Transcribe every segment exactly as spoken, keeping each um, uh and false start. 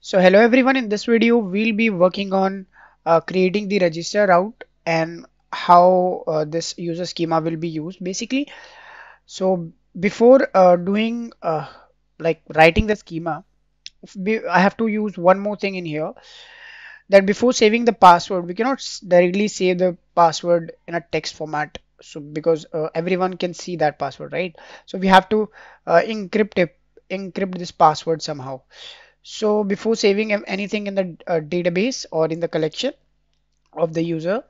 So hello everyone, in this video we'll be working on uh, creating the register route and how uh, this user schema will be used basically. So before uh, doing uh, like writing the schema, I have to use one more thing in here, that before saving the password, we cannot directly save the password in a text format, so because uh, everyone can see that password, right? So we have to uh, encrypt it, encrypt this password somehow. So before saving anything in the uh, database or in the collection of the user,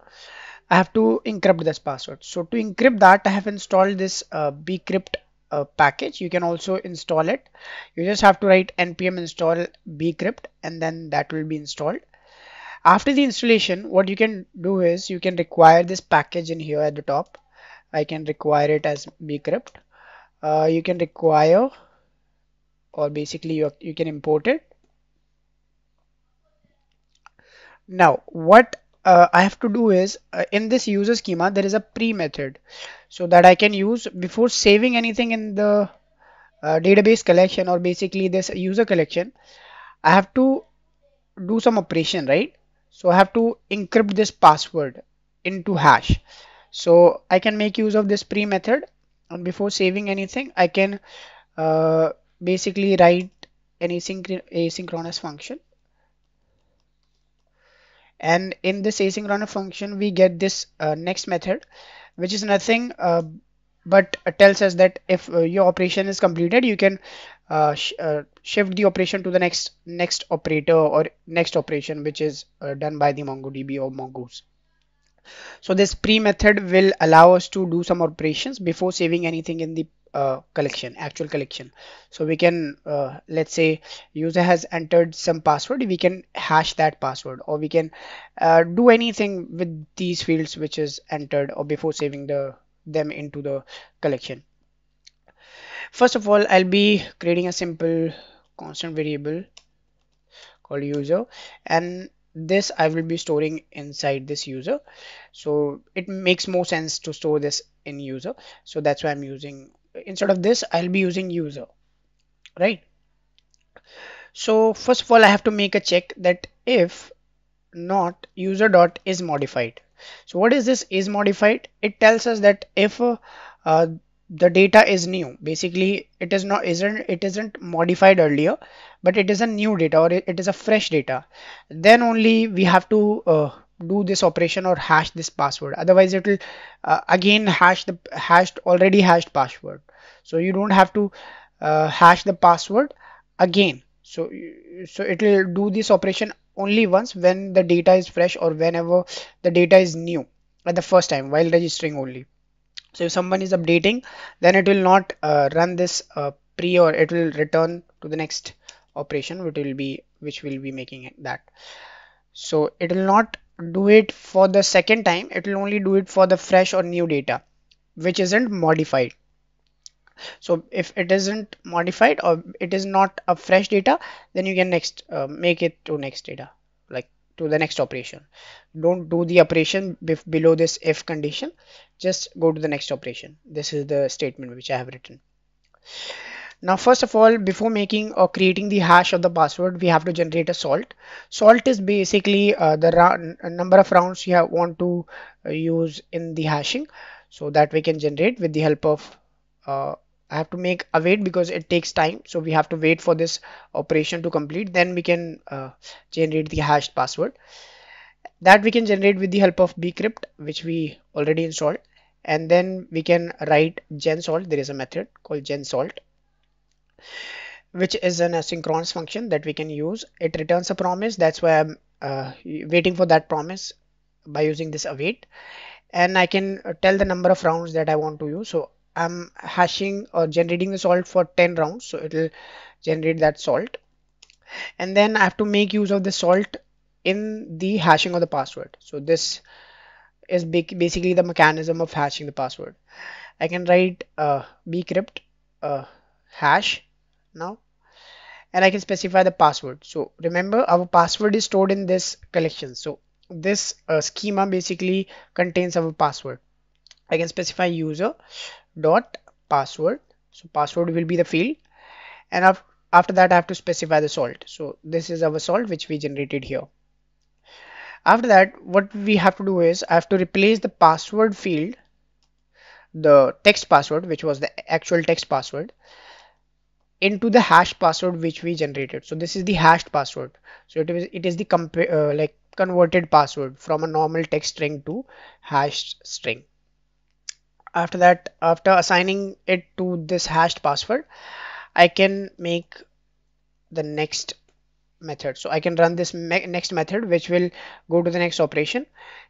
I have to encrypt this password. So to encrypt that, I have installed this uh, bcrypt uh, package. You can also install it. You just have to write npm install bcrypt and then that will be installed. After the installation, what you can do is you can require this package in here at the top. I can require it as bcrypt. Uh, you can require, or basically you, you can import it. Now what uh, I have to do is uh, in this user schema there is a pre method, so that I can use before saving anything in the uh, database collection or basically this user collection. I have to do some operation, right? So I have to encrypt this password into hash, so I can make use of this pre method, and before saving anything I can uh, basically write an asynchronous function, and in this asynchronous function we get this uh, next method, which is nothing uh, but tells us that if uh, your operation is completed, you can uh, sh uh, shift the operation to the next next operator or next operation, which is uh, done by the MongoDB or Mongoose. So this pre method will allow us to do some operations before saving anything in the Uh, collection, actual collection. So we can uh, let's say user has entered some password, we can hash that password, or we can uh, do anything with these fields which is entered or before saving the them into the collection. First of all, I'll be creating a simple constant variable called user, and this I will be storing inside this user. So it makes more sense to store this in user, so that's why I'm using, instead of this I'll be using user, right? So first of all, I have to make a check that if not user dot is modified. So what is this is modified? It tells us that if uh, uh, the data is new, basically it is not isn't it isn't modified earlier, but it is a new data or it is a fresh data, then only we have to uh, do this operation or hash this password. Otherwise it will uh, again hash the hashed already hashed password, so you don't have to uh, hash the password again. So so it will do this operation only once when the data is fresh or whenever the data is new at the first time while registering only. So if someone is updating, then it will not uh, run this uh, pre, or it will return to the next operation which will be which will be making it that. So it will not do it for the second time, it will only do it for the fresh or new data which isn't modified. So if it isn't modified or it is not a fresh data, then you can next uh, make it to next data, like to the next operation. Don't do the operation below this if condition, just go to the next operation. This is the statement which I have written. Now first of all, before making or creating the hash of the password, we have to generate a salt. Salt is basically uh, the round, number of rounds you have, want to uh, use in the hashing, so that we can generate with the help of uh, I have to make await because it takes time, so we have to wait for this operation to complete, then we can uh, generate the hashed password. That we can generate with the help of bcrypt, which we already installed, and then we can write genSalt. There is a method called genSalt, which is an asynchronous function that we can use. It returns a promise, that's why I'm uh, waiting for that promise by using this await, and I can tell the number of rounds that I want to use. So I'm hashing or generating the salt for ten rounds, so it will generate that salt, and then I have to make use of the salt in the hashing of the password. So this is basically the mechanism of hashing the password. I can write uh, bcrypt uh, hash now, and I can specify the password. So remember, our password is stored in this collection, so this uh, schema basically contains our password. I can specify user dot password, so password will be the field, and After that, I have to specify the salt. So this is our salt which we generated here. After that, what we have to do is I have to replace the password field, the text password, which was the actual text password, into the hash password which we generated. So this is the hashed password. So it is it is the uh, like converted password from a normal text string to hashed string. After that, after assigning it to this hashed password, I can make the next method. So I can run this me next method, which will go to the next operation,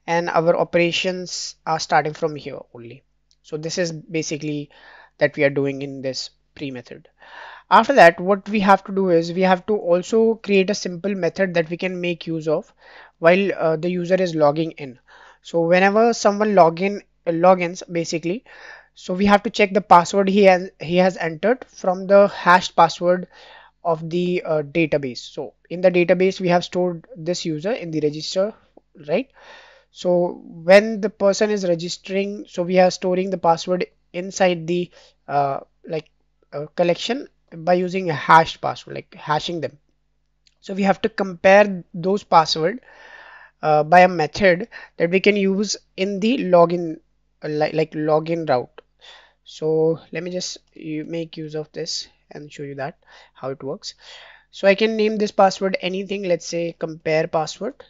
and our operations are starting from here only. So this is basically that we are doing in this pre method. After that, what we have to do is we have to also create a simple method that we can make use of while uh, the user is logging in. So whenever someone log in uh, logins basically, so we have to check the password he has he has entered from the hashed password of the uh, database. So in the database we have stored this user in the register, right? So when the person is registering, so we are storing the password inside the uh, like uh, collection by using a hashed password, like hashing them. So we have to compare those password uh, by a method that we can use in the login uh, li like login route. So let me just you make use of this and show you that how it works. So I can name this password anything. Let's say compare password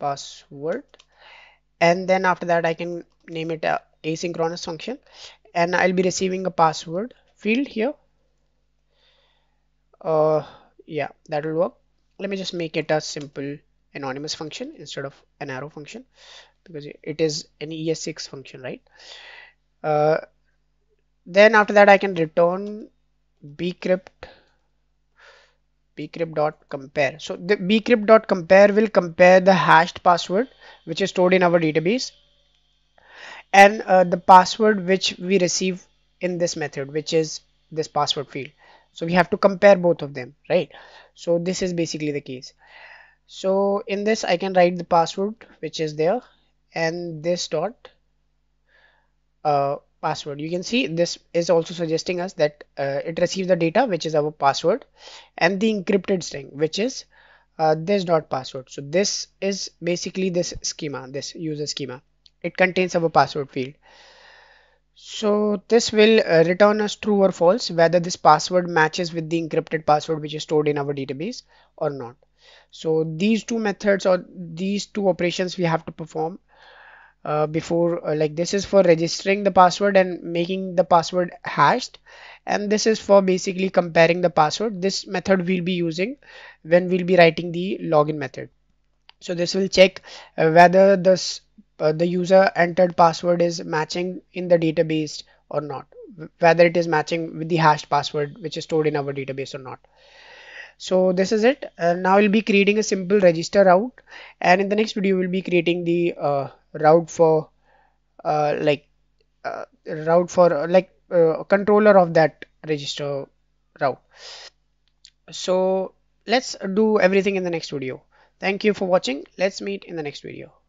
password and then after that I can name it a asynchronous function, and I'll be receiving a password field here. Uh, yeah, that will work. Let me just make it a simple anonymous function instead of an arrow function, because it is an E S six function, right? Uh, then after that I can return bcrypt bcrypt.compare. So the bcrypt.compare will compare the hashed password which is stored in our database and uh, the password which we receive in this method, which is this password field. So we have to compare both of them, right? So this is basically the case. So in this I can write the password which is there and this dot uh, password. You can see this is also suggesting us that uh, it receives the data which is our password and the encrypted string which is uh, this dot password. So this is basically this schema, this user schema. It contains our password field. So this will uh, return us true or false whether this password matches with the encrypted password which is stored in our database or not. So these two methods or these two operations we have to perform Uh, before uh, like this is for registering the password and making the password hashed, and this is for basically comparing the password. This method we'll be using when we'll be writing the login method. So this will check uh, whether this uh, the user entered password is matching in the database or not, whether it is matching with the hashed password which is stored in our database or not. So this is it. Uh, now we'll be creating a simple register route, and in the next video we'll be creating the uh, route for uh, like uh, route for uh, like uh, controller of that register route. So let's do everything in the next video. Thank you for watching. Let's meet in the next video.